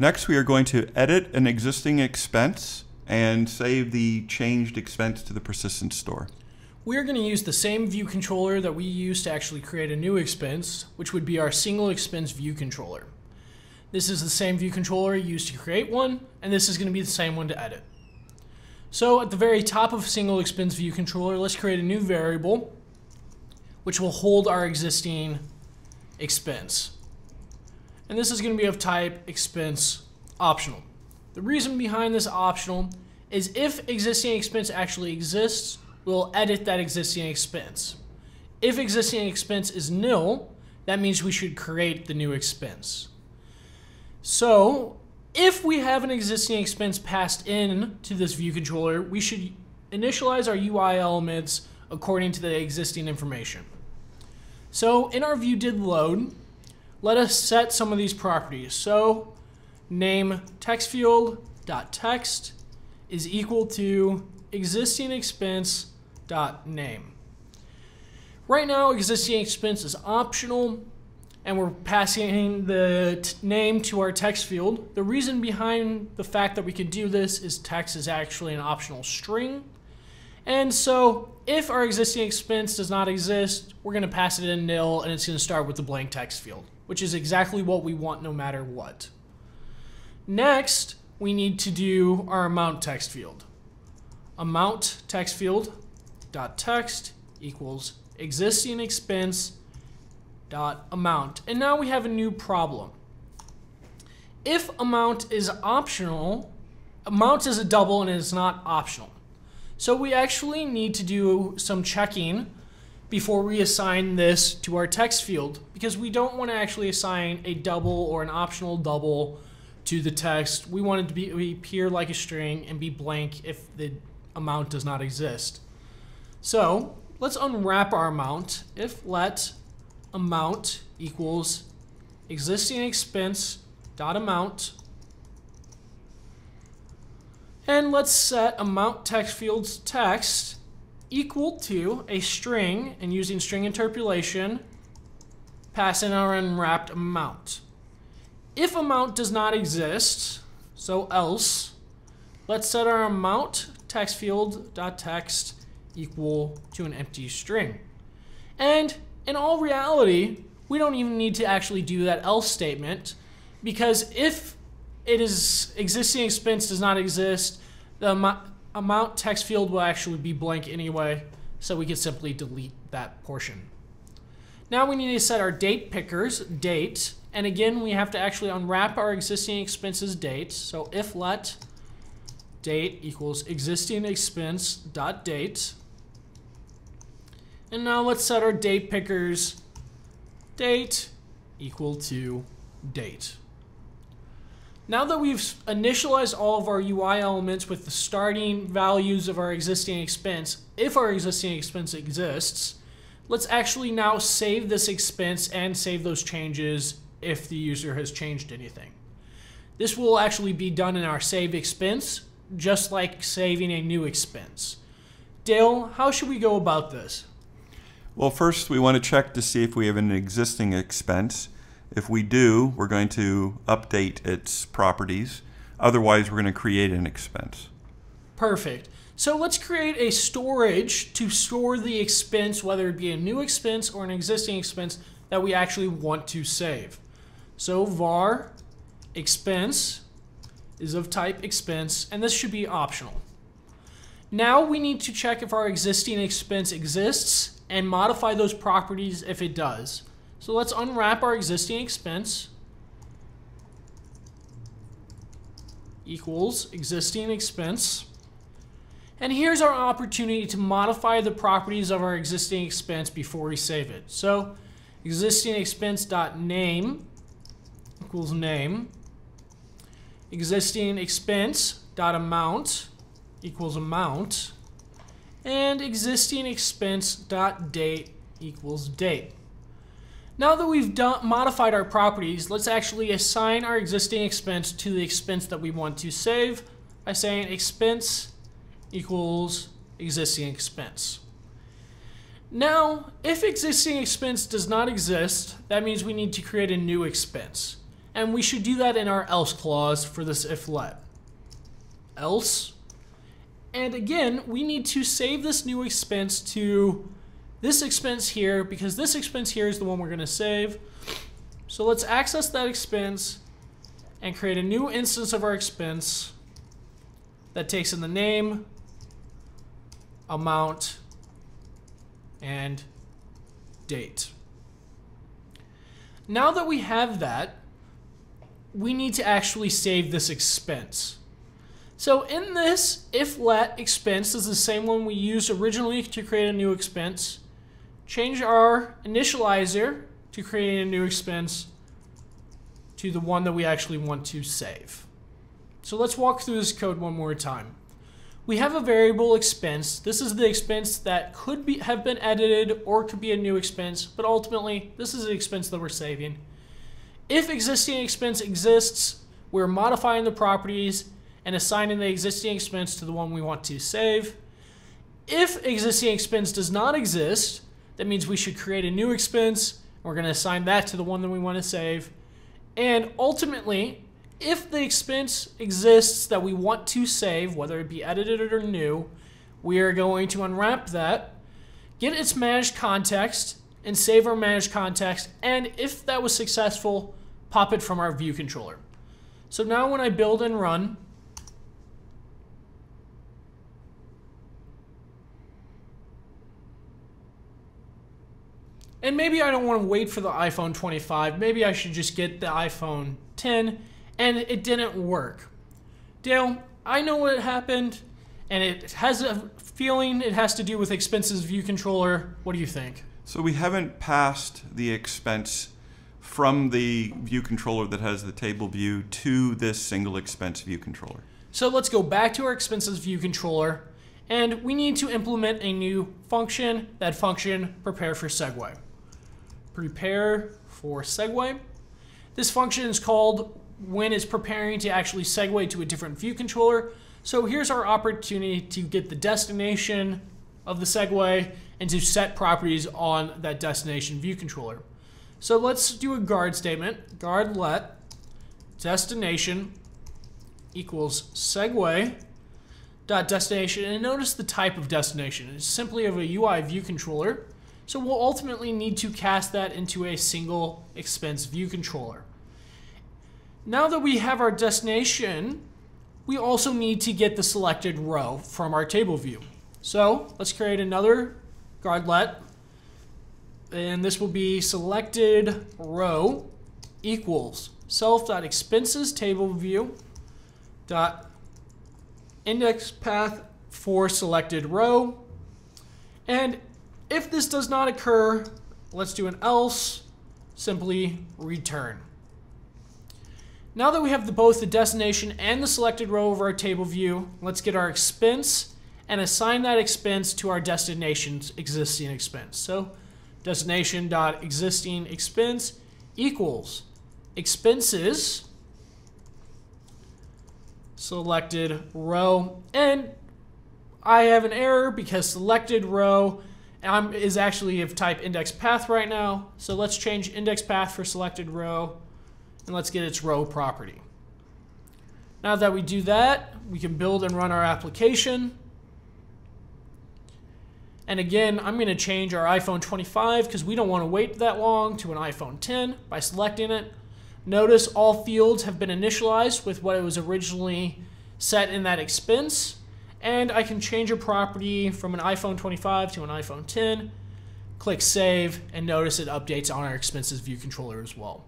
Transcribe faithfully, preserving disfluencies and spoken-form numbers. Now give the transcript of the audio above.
Next, we are going to edit an existing expense and save the changed expense to the persistent store. We're going to use the same view controller that we used to actually create a new expense, which would be our single expense view controller. This is the same view controller used to create one, and this is going to be the same one to edit. So at the very top of single expense view controller, let's create a new variable which will hold our existing expense. And this is going to be of type expense optional. The reason behind this optional is if existing expense actually exists, we'll edit that existing expense. If existing expense is nil, that means we should create the new expense. So if we have an existing expense passed in to this view controller, we should initialize our U I elements according to the existing information. So in our viewDidLoad, let us set some of these properties. So name text field dot text is equal to existing expense dot name. Right now, existing expense is optional, and we're passing the t name to our text field. The reason behind the fact that we can do this is text is actually an optional string. And so if our existing expense does not exist, we're going to pass it in nil, and it's going to start with the blank text field, which is exactly what we want no matter what. Next, we need to do our amount text field. Amount text field dot text equals existing expense dot amount. And now we have a new problem. If amount is optional, amount is a double and it's not optional. So we actually need to do some checking before we assign this to our text field, because we don't want to actually assign a double or an optional double to the text. We want it to be appear like a string and be blank if the amount does not exist. So let's unwrap our amount. If let amount equals existing expense dot amount, and let's set amount text fields text equal to a string, and using string interpolation, pass in our unwrapped amount. If amount does not exist, so else, let's set our amount text field dot text equal to an empty string. And in all reality, we don't even need to actually do that else statement, because if it is existing expense does not exist, the amount amount text field will actually be blank anyway, so we can simply delete that portion. Now we need to set our date pickers, date, and again we have to actually unwrap our existing expenses date. So if let date equals existing expense dot date, and now let's set our date pickers date equal to date. Now that we've initialized all of our U I elements with the starting values of our existing expense, if our existing expense exists, let's actually now save this expense and save those changes if the user has changed anything. This will actually be done in our save expense, just like saving a new expense. Dale, how should we go about this? Well, first we want to check to see if we have an existing expense. If we do, we're going to update its properties. Otherwise, we're going to create an expense. Perfect. So let's create a storage to store the expense, whether it be a new expense or an existing expense that we actually want to save. So var expense is of type expense, and this should be optional. Now we need to check if our existing expense exists and modify those properties if it does. So let's unwrap our existing expense equals existing expense. And here's our opportunity to modify the properties of our existing expense before we save it. So existing expense.name equals name, existing expense.amount equals amount, and existing expense.date equals date. Now that we've done, modified our properties, let's actually assign our existing expense to the expense that we want to save by saying expense equals existing expense. Now, if existing expense does not exist, that means we need to create a new expense. and we should do that in our else clause for this if let. Else. And again, we need to save this new expense to this expense here, because this expense here is the one we're going to save. So let's access that expense and create a new instance of our expense that takes in the name, amount, and date. Now that we have that, we need to actually save this expense. So in this, if let expense is the same one we used originally to create a new expense. Change our initializer to create a new expense to the one that we actually want to save. So let's walk through this code one more time. We have a variable expense. This is the expense that could be have been edited or could be a new expense, but ultimately this is the expense that we're saving. If existing expense exists, we're modifying the properties and assigning the existing expense to the one we want to save. If existing expense does not exist, that means we should create a new expense. We're going to assign that to the one that we want to save. And ultimately, if the expense exists that we want to save, whether it be edited or new, we are going to unwrap that, get its managed context, and save our managed context. And if that was successful, pop it from our view controller. So now when I build and run, and maybe I don't want to wait for the iPhone twenty-five. Maybe I should just get the iPhone ten. And it didn't work. Dale, I know what happened. And it has a feeling it has to do with expenses view controller. What do you think? So we haven't passed the expense from the view controller that has the table view to this single expense view controller. So let's go back to our expenses view controller. And we need to implement a new function. That function, prepare for segue. Prepare for segue. This function is called when it's preparing to actually segue to a different view controller. So here's our opportunity to get the destination of the segue and to set properties on that destination view controller. So let's do a guard statement. Guard let destination equals segue dot destination. And notice the type of destination. It's simply of a U I view controller. So we'll ultimately need to cast that into a single expense view controller. Now that we have our destination, we also need to get the selected row from our table view. So let's create another guardlet, and this will be selected row equals self.expenses table view dot index path for selected row. And if this does not occur, let's do an else, simply return. Now that we have the, both the destination and the selected row of our table view, let's get our expense and assign that expense to our destination's existing expense. So destination.existing expense equals expenses selected row. And I have an error because selected row Um, is actually of type index path right now. So let's change index path for selected row, and let's get its row property. Now that we do that, we can build and run our application. And again, I'm going to change our iPhone twenty-five because we don't want to wait that long to an iPhone ten by selecting it. Notice all fields have been initialized with what it was originally set in that expense. And I can change a property from an iPhone twenty-five to an iPhone ten, click save, and notice it updates on our expenses view controller as well.